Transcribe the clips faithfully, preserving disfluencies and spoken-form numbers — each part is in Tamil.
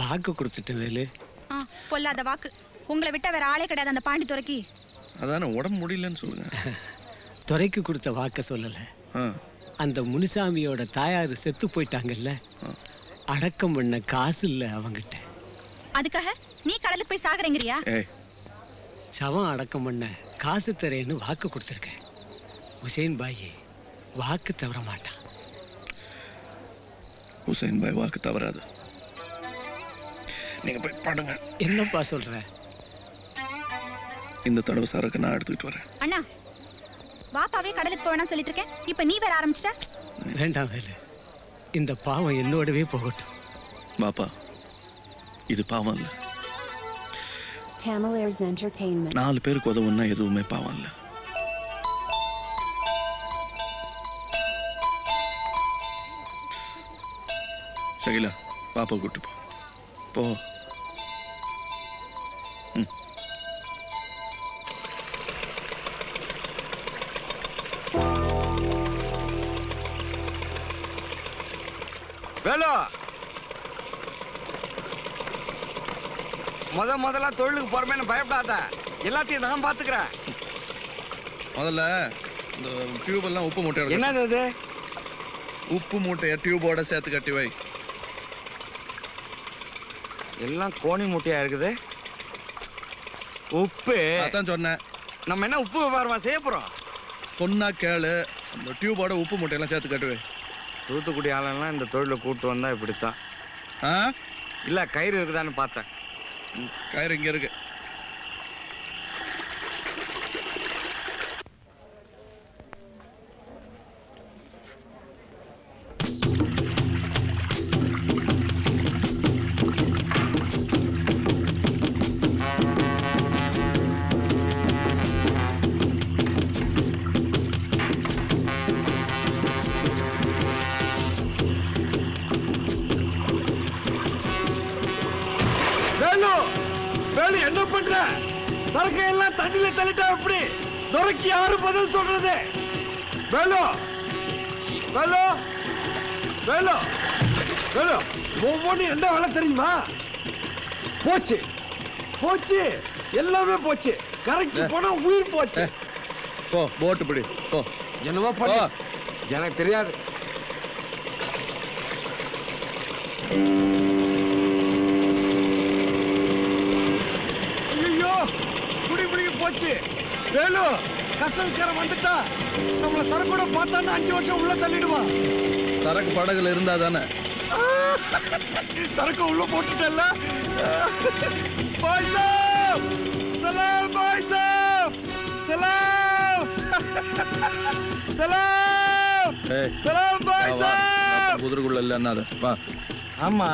வாக்கு கொடுத்துட்டே வேலு ஆ பொல்லாத வாக்கு உங்களை விட்ட வேற ஆளே கிடையாது அந்த பாண்டி துரைக்கு அதானே உடம்பு முடியலன்னு சொல்லுங்க துரைக்கு கொடுத்த வாக்க சொல்லல அந்த முனிசாமியோட தாயார் செத்து போயிட்டாங்கல்ல அடக்கம் பண்ண காசு இல்ல அவங்கட்ட அதுக்காக நீ கடலுக்கு போய் சாகுறங்கறியா ஏய் சவம் அடக்கம் பண்ண காசு தரேன்னு வாக்கு கொடுத்திருக்கேன் हुसैन भाई वाकु तवरा माटा हुसैन भाई वाकु तवराद நீங்க போய் பாடுங்க என்னப்பா சொல்ற இந்த தடவை சரக்கு நான் எடுத்துட்டு வரேன் அண்ணா வாப்பாவே கடலுக்கு போறேன்னு சொல்லிட்டு இருக்கேன் இப்போ நீ வேற ஆரம்பிச்சிட்ட வேண்டாம் வேலு இந்த பாவம் என்னோடவே போகட்டும் வாப்பா இது பாவம் இல்ல Tamil Airs Entertainment நாலு பேருக்கு உதவுனா எதுவுமே பாவம் இல்ல शकीला पापा को टुपो, पो, हम्म, वेलो, मदल मदला तोड़ लूँ पर मैंने भय पड़ा था, ये लाती नाम बात करा, मदल है, ट्यूब वाला ऊपर मोटे रखा, ये ना दे, ऊपर मोटे ट्यूब बॉर्डर से आते कटी भाई எல்லாம் கோணி மூட்டையா இருக்குது உப்பு அதான் சொன்னேன் நம்ம என்ன உப்பு வியாபாரமா செய்யப் போறோம் சொன்னா கேளு அந்த டியூபோட உப்பு மூட்டை எல்லாம் சேர்த்து கட்டுவே தூத்துக்குடி ஆளெல்லாம் இந்த தொழில கூட்டி வந்தா இப்படி தான் ஆ இல்ல கயிறு இருக்குதான்னு பார்த்தேன் கயிறு இங்க இருக்கு போச்சு போச்சு எல்லாமே போச்சு கரெக்ட் போனா உயிர் போச்சு போ போட் பிடி போ என்னவா பண்ணு எனக்கு தெரியாது ஐயோ புடி புடி போச்சு வேலு கஸ்டம்ஸ்காரன் வந்துட்டா நம்மள சரக்கோட பார்த்தான்னா அஞ்சு வருஷம் உள்ள தள்ளிடுவா சரக்கு படகுல இருந்தா தானே சரக்கு உள்ள போட்டுட்டல்ல भाई साहब सलाम भाई साहब सलाम सलाम सलाम भाई साहब குதிரக்குள்ள இல்ல அண்ணா வா ஆமா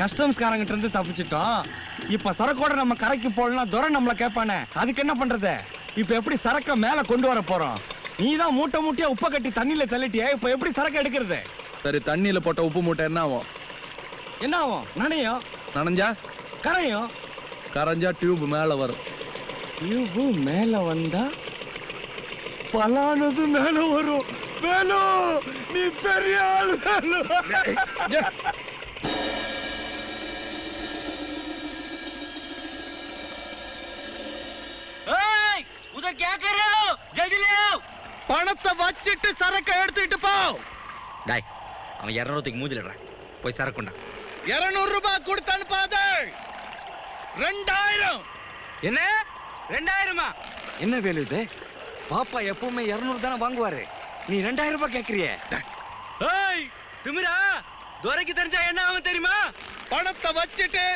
கஸ்டம்ஸ் காரங்கிட்ட இருந்து தப்பிச்சிட்டோம் இப்ப சரக்கோட நம்ம கரைக்கு போறனா தோர நம்மள கேட்பானே அதுக்கு என்ன பண்றது இப்ப எப்படி சரக்க மேல கொண்டு வர போறோம் நீதான் மூட்டை மூட்டையா உப்பு கட்டி தண்ணில தள்ளிட்டியே இப்ப எப்படி சரக்க எடுக்கிறது சரி தண்ணில போட்ட உப்பு மூட்டை என்ன ஆகும் என்ன ஆகும் நானேயோ நனஞ்சா கரையோ கரஞ்சா டியூப் மேல வரும் டியூப் மேல வந்தா பலானது மேல வரும் வேலு நீ பெரிய ஆளு வேலு ஏய் उधर क्या कर रहे हो जल्दी ले आओ பணத்தை வச்சிட்டு சரக்கு எடுத்துட்டு போ டேய் அவன் இருநூறு க்கு மூஞ்சிலடா போய் சரக்குடா இருநூறு ரூபாய் கொடுத்து அனுப்பாதே ரெண்டாயிரம் என்ன ரெண்டாயிரமா என்ன வேலு இது பாப்பா எப்பவுமே இருநூறு தான வாங்குவாரு நீ ரெண்டாயிரம் ரூபாய் கேக்குறியே ஏய் திமிரா துரைக்கு தெரிஞ்சா என்ன ஆகும் தெரியுமா பணத்தை வச்சிட்டு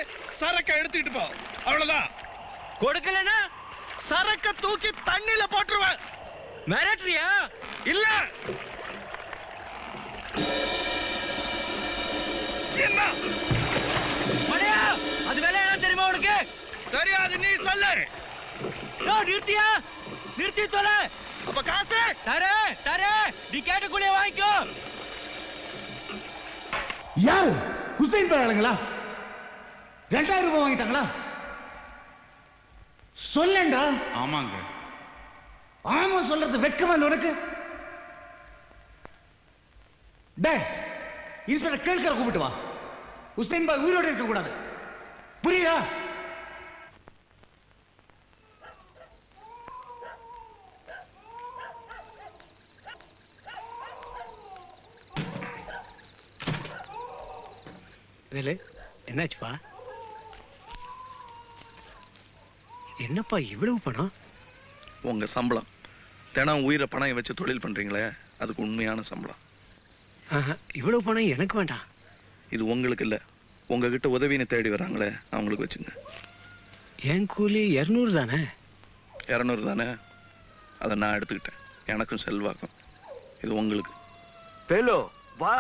சரக்க எடுத்துட்டு போ அவ்வளவுதான் கொடுக்கலனா சரக்க தூக்கி தண்ணில போட்டுருவேன் மிரட்டறியா இல்ல என்ன மணியா அது வேலை என்ன தெரியுமா உனக்கு தெரியாது நீ சொல்ல நோ நிறுத்தியா நிறுத்தி சொல்ல அப்ப காசு தரே தரே நீ கேட்டகுள்ள வாங்கிக்கோ யார் ஹுசைன் பையங்களா ரெண்டாயிரம் ரூபாய் வாங்கிட்டாங்களா சொல்லேண்டா ஆமாங்க ஆமா சொல்றது வெக்கமா உனக்கு டேய் इंस्पेक्टर केळकर கூப்பிட்டு வா உஸ்தேன்பா உயிரோட இருக்க கூடாது புரியுதா வேலு என்னாச்சுப்பா என்னப்பா இவ்வளவு பணம் உங்க சம்பளம் தினம் உயிரை பணம் வச்சு தொழில் பண்றீங்களே அதுக்கு உண்மையான சம்பளம் ஆஹா இவ்வளவு பணம் எனக்கு வேண்டாம் இது உங்களுக்கு இல்ல உங்க கிட்ட உதவியை தேடி வராங்களே அவங்களுக்கு வெச்சுங்க ஏன் கூலி இருநூறு தானே இருநூறு தானே அத நான் எடுத்துக்கிட்டேன் எனக்கும் செல்வாக்கும் இது உங்களுக்கு வேலு வா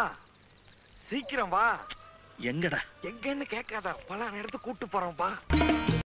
சீக்கிரம் வா எங்கடா எங்கன்னு கேட்காத பலான எடுத்து கூட்டி போறோம் பா